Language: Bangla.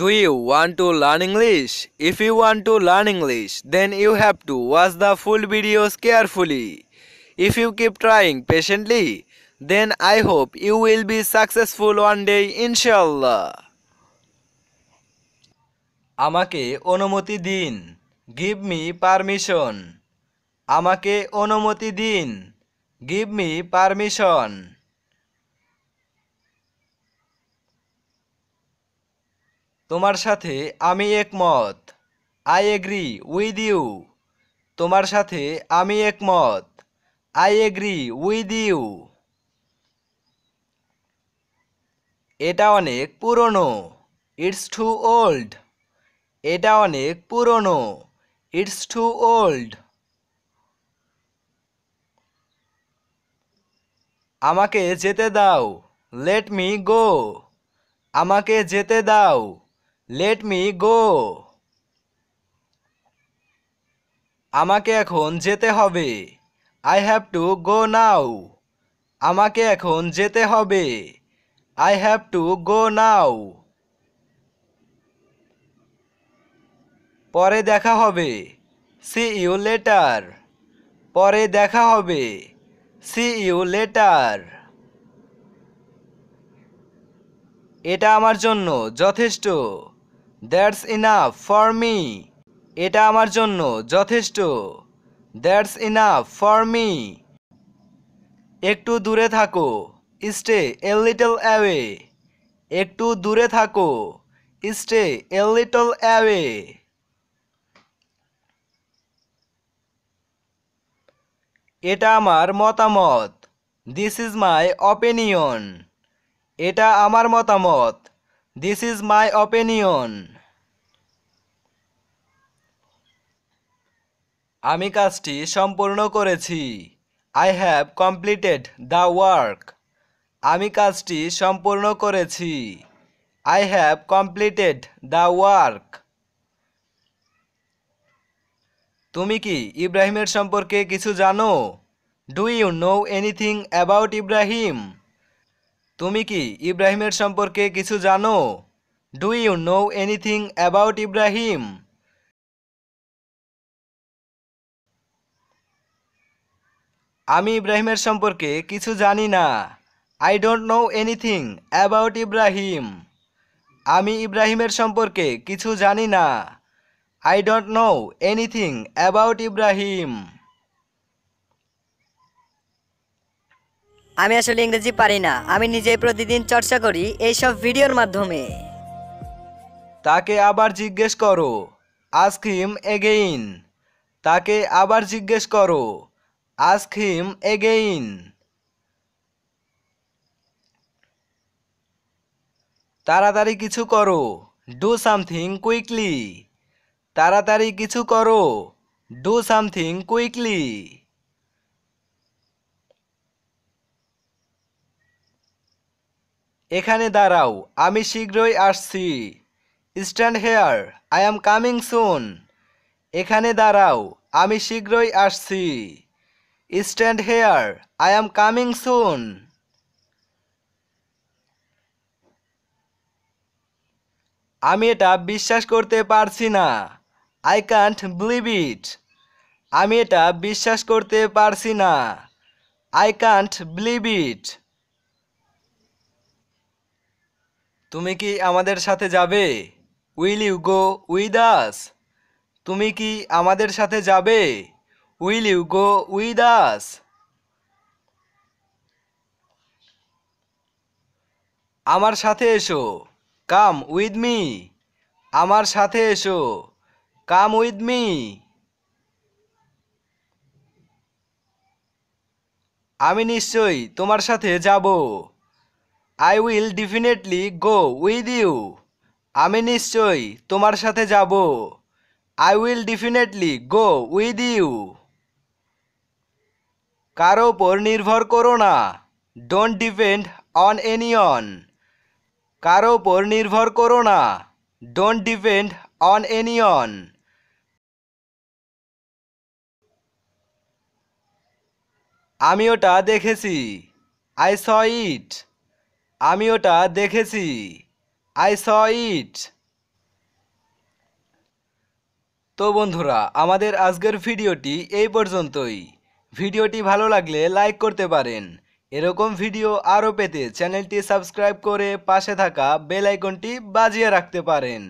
Do you want to learn English? If you want to learn English, then you have to watch the full videos carefully. If you keep trying patiently, then I hope you will be successful one day, inshallah. Amake onumoti din. Give me permission. Amake onumoti din. Give me permission. তোমার সাথে আমি একমত I agree with you তোমার সাথে আমি একমত I agree with you এটা অনেক পুরনো It's too old এটা অনেক পুরনো It's too old আমাকে যেতে দাও Let me go আমাকে যেতে দাও Let me go. আমাকে এখন যেতে হবে. I have to go now. আমাকে এখন যেতে হবে. I have to go now. পরে দেখা হবে. See you later. পরে দেখা হবে. See you later. এটা আমার জন্য যথেষ্ট. That's enough for me. এটা আমার জন্য যথেষ্ট. That's enough for me. একটু দূরে থাকো. Stay a little away. একটু দূরে থাকো. Stay a little away. এটা আমার মতামত. This is my opinion. এটা আমার মতামত. This is my opinion. আমি কাজটি সম্পূর্ণ করেছি. I have completed the work. আমি কাজটি সম্পূর্ণ করেছি. I have completed the work. তুমি কি ইব্রাহিমের সম্পর্কে কিছু জানো? Do you know anything about Ibrahim? তুমি কি ইব্রাহিমের সম্পর্কে কিছু জানো? Do you know anything about Ibrahim? আমি ইব্রাহিমের সম্পর্কে কিছু জানি না. I don't know anything about Ibrahim. আমি ইব্রাহিমের সম্পর্কে কিছু জানি না. I don't know anything about Ibrahim. আমি আসলে ইংরেজি পারি না আমি নিজেই প্রতিদিন চর্চা করি এই সব ভিডিওর মাধ্যমে তাকে আবার জিজ্ঞেস করো ask him again তাকে আবার জিজ্ঞেস করো ask him again তাড়াতাড়ি কিছু করো do something quickly তাড়াতাড়ি কিছু করো do something quickly এখানে দাঁড়াও আমি শীঘ্রই আসছি Stand here I am coming soon এখানে দাঁড়াও আমি শীঘ্রই আসছি Stand here I am coming soon আমি এটা বিশ্বাস করতে পারছি না I can't believe it আমি এটা বিশ্বাস করতে পারছি না I can't believe it তুমি কি আমাদের সাথে যাবে Will you go with us তুমি কি আমাদের সাথে যাবে Will you go with us আমার সাথে এসো Come with me আমার সাথে এসো Come with me আমি নিশ্চয়ই তোমার সাথে যাব I will definitely go with you. আমি নিশ্চয়ই তোমার সাথে যাব. I will definitely go with you. কারো উপর নির্ভর করো না. Don't depend on anyone. কারো উপর নির্ভর করো না. Don't depend on anyone. আমি ওটা দেখেছি. I saw it. আমি ওটা দেখেছি I saw it তো বন্ধুরা আমাদের আজকের ভিডিওটি এই পর্যন্তই। ভিডিওটি ভালো লাগলে লাইক করতে পারেন। এরকম ভিডিও আরও পেতে চ্যানেলটি সাবস্ক্রাইব করে পাশে থাকা বেল আইকনটি বাজিয়ে রাখতে পারেন।